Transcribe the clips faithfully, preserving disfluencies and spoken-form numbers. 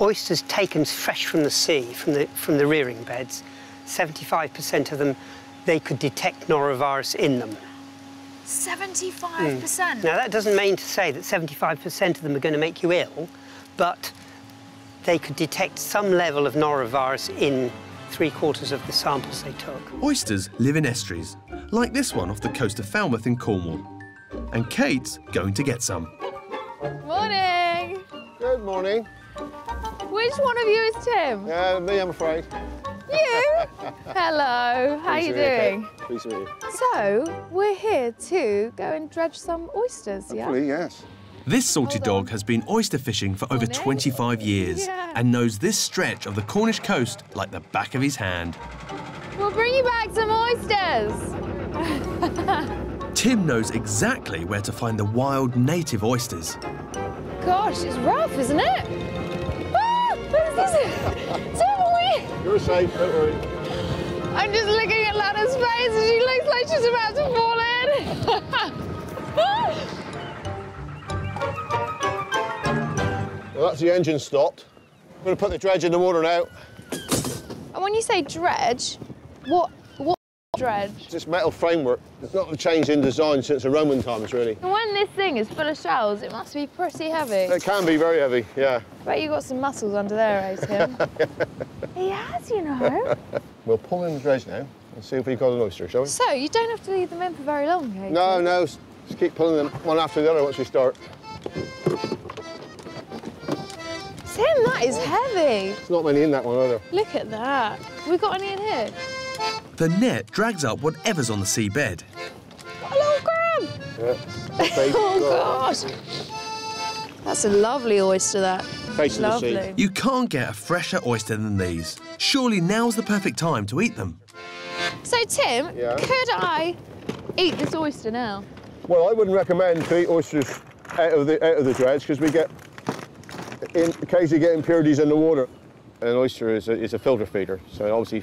oysters taken fresh from the sea, from the, from the rearing beds, seventy-five percent of them, they could detect norovirus in them. seventy-five percent? Mm. Now, that doesn't mean to say that seventy-five percent of them are going to make you ill, but they could detect some level of norovirus in three-quarters of the samples they took. Oysters live in estuaries, like this one off the coast of Falmouth in Cornwall. And Kate's going to get some. Morning! Good morning. Which one of you is Tim? Yeah, uh, me, I'm afraid. You? Hello, how are you doing? Pleased to meet you. So, we're here to go and dredge some oysters, yeah? Hopefully, yes. This salty dog has been oyster fishing for over twenty-five years yeah. and knows this stretch of the Cornish coast like the back of his hand. We'll bring you back some oysters. Tim knows exactly where to find the wild native oysters. Gosh, it's rough, isn't it? Ah, this is Tim, we... You're safe, don't worry. I'm just looking at Lana's face and she looks like she's about to fall in. Well, that's the engine stopped. I'm going to put the dredge in the water now. And when you say dredge, what, what dredge? It's this metal framework. It's not changed in design since the Roman times, really. And when this thing is full of shells, it must be pretty heavy. It can be very heavy, yeah. I bet you've got some muscles under there, eh, Tim? He has, you know. We'll pull in the dredge now and see if we've got an oyster, shall we? So, you don't have to leave them in for very long, Kate. No, no. Just keep pulling them one after the other once we start. Tim, that is heavy. There's not many in that one, are there? Look at that. We got any in here? The net drags up whatever's on the seabed. What a little crab! Yeah. Oh, gosh. That's a lovely oyster, that. Face lovely. The sea. You can't get a fresher oyster than these. Surely now's the perfect time to eat them. So, Tim, yeah. could I eat this oyster now? Well, I wouldn't recommend to eat oysters out of the, out of the dredge, because we get... in case you get impurities in the water. An oyster is a, is a filter feeder, so obviously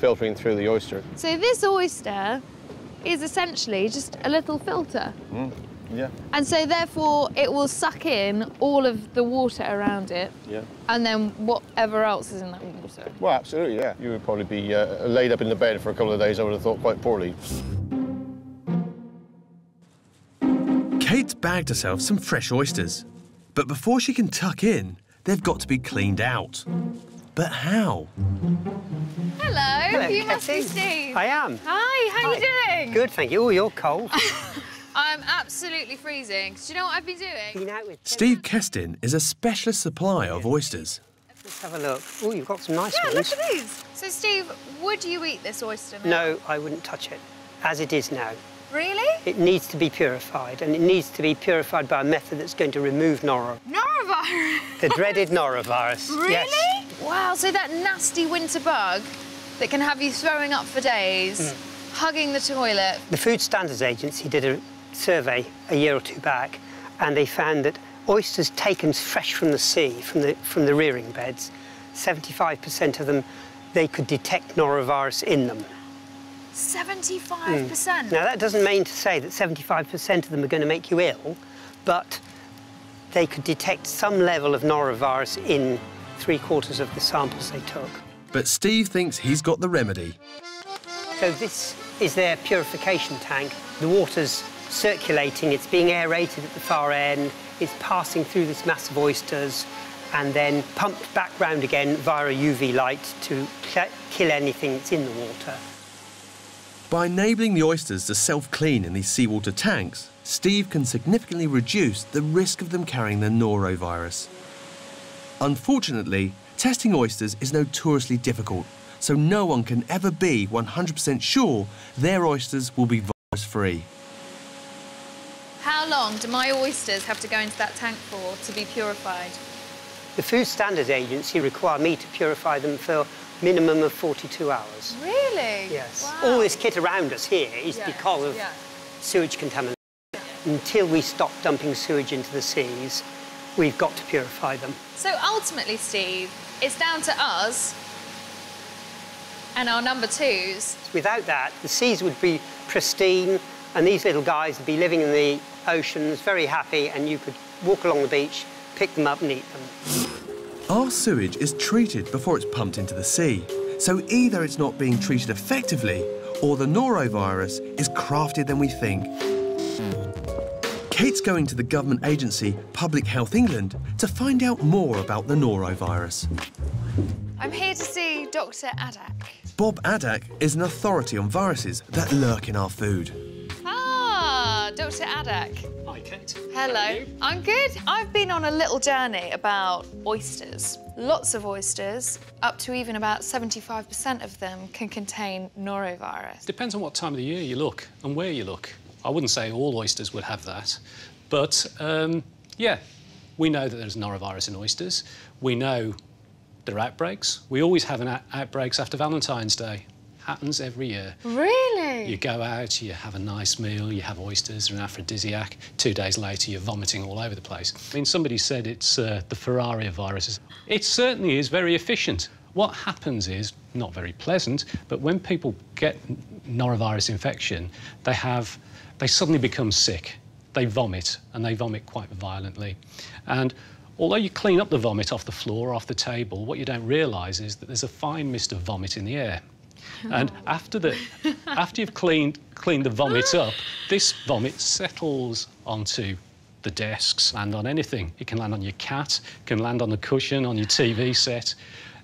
filtering through the oyster. So this oyster is essentially just a little filter. Mm. Yeah. And so therefore it will suck in all of the water around it. Yeah. And then whatever else is in that water. Well, absolutely, yeah. You would probably be uh, laid up in the bed for a couple of days, I would have thought, quite poorly. Kate's bagged herself some fresh oysters. But before she can tuck in, they've got to be cleaned out. But how? Hello, Hello you Katie. Must be Steve. I am. Hi, how Hi. Are you doing? Good, thank you. Oh, you're cold. I'm absolutely freezing. Do you know what I've been doing? Steve Keston is a specialist supplier of oysters. Let's have a look. Oh, you've got some nice yeah, ones. Yeah, look at these. So, Steve, would you eat this oyster now? No, I wouldn't touch it, as it is now. Really? It needs to be purified, and it needs to be purified by a method that's going to remove noro. Norovirus? The dreaded norovirus. Really? Yes. Wow, so that nasty winter bug that can have you throwing up for days, mm. hugging the toilet. The Food Standards Agency did a survey a year or two back, and they found that oysters taken fresh from the sea, from the, from the rearing beds, seventy-five percent of them, they could detect norovirus in them. seventy-five percent? Mm. Now, that doesn't mean to say that seventy-five percent of them are going to make you ill, but they could detect some level of norovirus in three-quarters of the samples they took. But Steve thinks he's got the remedy. So this is their purification tank. The water's circulating, it's being aerated at the far end, it's passing through this mass of oysters and then pumped back round again via a U V light to kill anything that's in the water. By enabling the oysters to self-clean in these seawater tanks, Steve can significantly reduce the risk of them carrying the norovirus. Unfortunately, testing oysters is notoriously difficult, so no one can ever be one hundred percent sure their oysters will be virus-free. How long do my oysters have to go into that tank for to be purified? The Food Standards Agency require me to purify them for minimum of forty-two hours. Really? Yes. Wow. All this kit around us here is yeah. because of yeah. sewage contamination. Yeah. Until we stop dumping sewage into the seas, we've got to purify them. So ultimately, Steve, it's down to us and our number twos. Without that, the seas would be pristine and these little guys would be living in the oceans, very happy, and you could walk along the beach, pick them up and eat them. Our sewage is treated before it's pumped into the sea, so either it's not being treated effectively or the norovirus is craftier than we think. Kate's going to the government agency Public Health England to find out more about the norovirus. I'm here to see Doctor Adak. Bob Adak is an authority on viruses that lurk in our food. Ah, Doctor Adak. Hi, Kate. Hello. I'm good. I've been on a little journey about oysters. Lots of oysters, up to even about seventy-five percent of them can contain norovirus. Depends on what time of the year you look and where you look. I wouldn't say all oysters would have that, but, um, yeah, we know that there's norovirus in oysters. We know there are outbreaks. We always have an outbreaks after Valentine's Day. Happens every year. Really? You go out, you have a nice meal, you have oysters, they're an aphrodisiac. Two days later, you're vomiting all over the place. I mean, somebody said it's uh, the Ferrari of viruses. It certainly is very efficient. What happens is, not very pleasant, but when people get norovirus infection, they have, they suddenly become sick. They vomit, and they vomit quite violently. And although you clean up the vomit off the floor, off the table, what you don't realise is that there's a fine mist of vomit in the air. And after the, after you've cleaned, cleaned the vomit up, this vomit settles onto the desks and on anything. It can land on your cat, it can land on the cushion, on your T V set.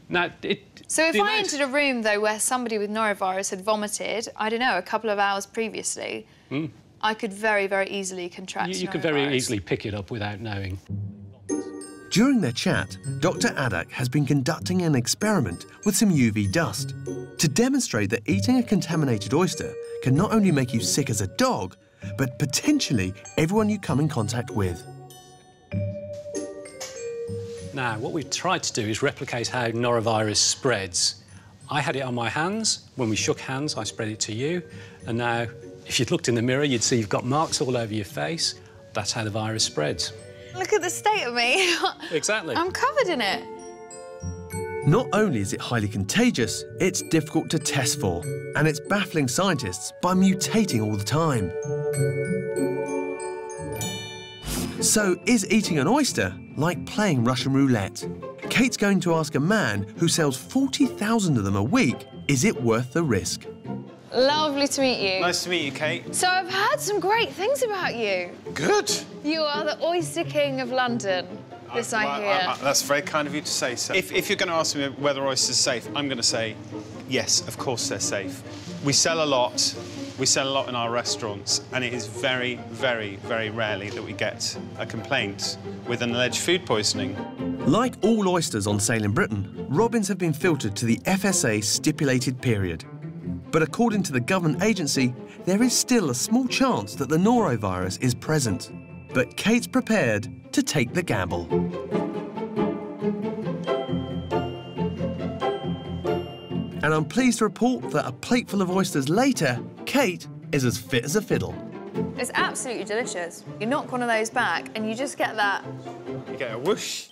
Now, it, so if I entered a room, though, where somebody with norovirus had vomited, I don't know, a couple of hours previously, mm. I could very, very easily contract norovirus. You, you could very easily pick it up without knowing. During their chat, Doctor Adak has been conducting an experiment with some U V dust to demonstrate that eating a contaminated oyster can not only make you sick as a dog, but potentially everyone you come in contact with. Now, what we've tried to do is replicate how norovirus spreads. I had it on my hands. When we shook hands, I spread it to you. And now, if you'd looked in the mirror, you'd see you've got marks all over your face. That's how the virus spreads. Look at the state of me. Exactly. I'm covered in it. Not only is it highly contagious, it's difficult to test for, and it's baffling scientists by mutating all the time. So is eating an oyster like playing Russian roulette? Kate's going to ask a man who sells forty thousand of them a week, is it worth the risk? Lovely to meet you. Nice to meet you, Kate. So I've heard some great things about you. Good. You are the Oyster King of London, this I, I hear. I, I, that's very kind of you to say so. If, if you're going to ask me whether oysters are safe, I'm going to say, yes, of course they're safe. We sell a lot. We sell a lot in our restaurants, and it is very, very, very rarely that we get a complaint with an alleged food poisoning. Like all oysters on sale in Britain, robins have been filtered to the F S A stipulated period. But according to the government agency, there is still a small chance that the norovirus is present. But Kate's prepared to take the gamble. And I'm pleased to report that a plateful of oysters later, Kate is as fit as a fiddle. It's absolutely delicious. You knock one of those back and you just get that... You get a whoosh.